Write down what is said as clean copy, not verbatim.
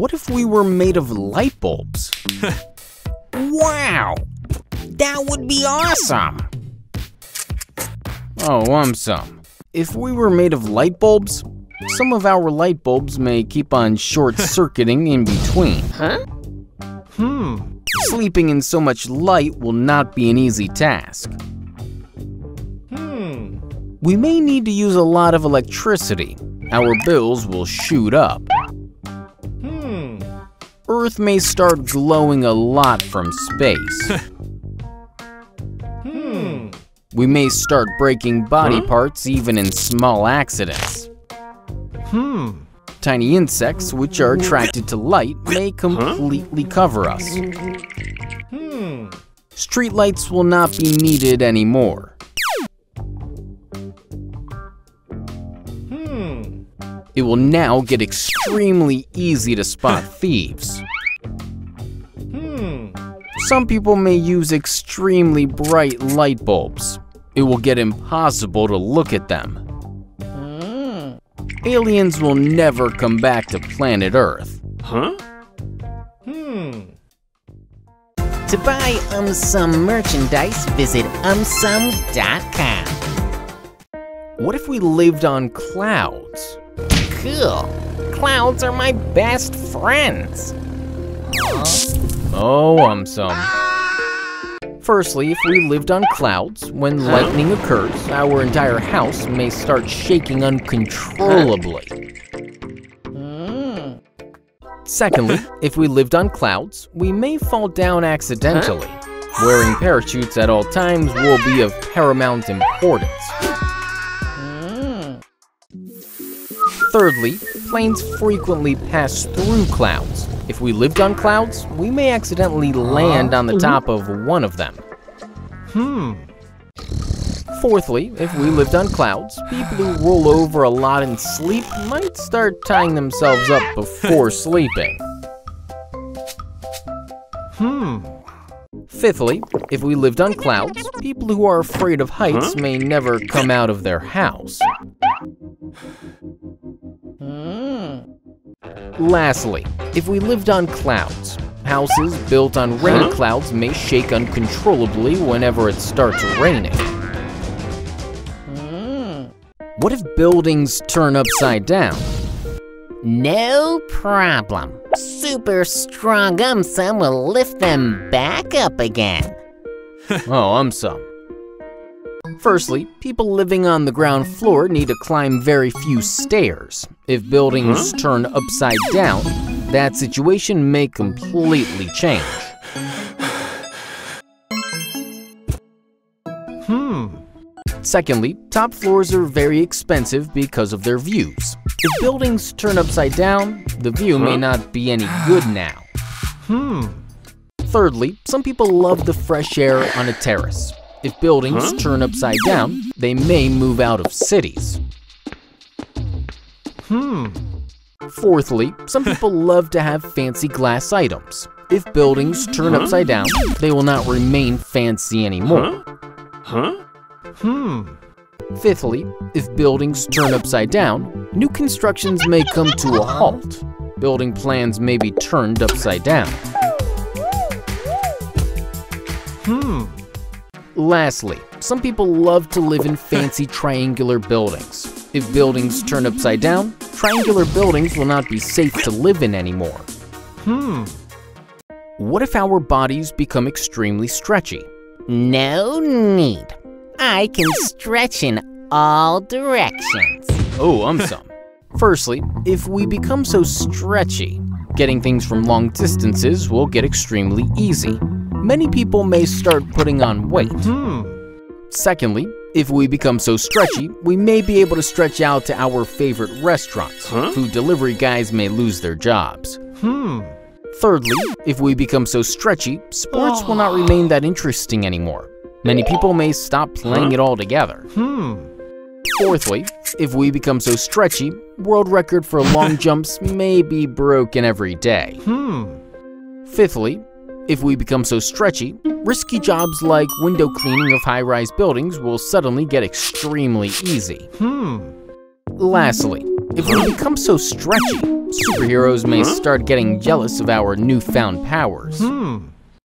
What if we were made of light bulbs? Wow! That would be awesome! Oh, AumSum. If we were made of light bulbs, some of our light bulbs may keep on short-circuiting in between. Huh? Sleeping in so much light will not be an easy task. We may need to use a lot of electricity. Our bills will shoot up. Earth may start glowing a lot from space. We may start breaking body parts even in small accidents. Tiny insects, which are attracted to light, may completely cover us. Streetlights will not be needed anymore. It will now get extremely easy to spot thieves. Some people may use extremely bright light bulbs. It will get impossible to look at them. Aliens will never come back to planet Earth. To buy AumSum merchandise, visit AumSum.com. What if we lived on clouds? Cool. Clouds are my best friends. Oh, AumSum. Firstly, if we lived on clouds, when lightning occurs, our entire house may start shaking uncontrollably. Secondly, if we lived on clouds, we may fall down accidentally. Wearing parachutes at all times will be of paramount importance. Thirdly, planes frequently pass through clouds. If we lived on clouds, we may accidentally land on the top of one of them. Fourthly, if we lived on clouds, people who roll over a lot in sleep might start tying themselves up before sleeping. Fifthly, if we lived on clouds, people who are afraid of heights may never come out of their house. Lastly, if we lived on clouds, houses built on rain clouds may shake uncontrollably whenever it starts raining. What if buildings turn upside down? No problem. Super strong AumSum will lift them back up again. Oh, AumSum. Firstly, people living on the ground floor need to climb very few stairs. If buildings turn upside down, that situation may completely change. Secondly, top floors are very expensive because of their views. If buildings turn upside down, the view may not be any good now. Thirdly, some people love the fresh air on a terrace. If buildings turn upside down, they may move out of cities. Fourthly, some people love to have fancy glass items. If buildings turn upside down, they will not remain fancy anymore. Fifthly, if buildings turn upside down, new constructions may come to a halt. Building plans may be turned upside down. Lastly, some people love to live in fancy triangular buildings. If buildings turn upside down, triangular buildings will not be safe to live in anymore. What if our bodies become extremely stretchy? No need. I can stretch in all directions. Oh, AumSum. Firstly, if we become so stretchy, getting things from long distances will get extremely easy. Many people may start putting on weight. Secondly, if we become so stretchy, we may be able to stretch out to our favorite restaurants. Food delivery guys may lose their jobs. Thirdly, if we become so stretchy, sports will not remain that interesting anymore. Many people may stop playing it altogether. Fourthly, if we become so stretchy, world record for long jumps may be broken every day. Fifthly, if we become so stretchy, risky jobs like window cleaning of high-rise buildings will suddenly get extremely easy. Lastly, if we become so stretchy, superheroes may start getting jealous of our newfound powers.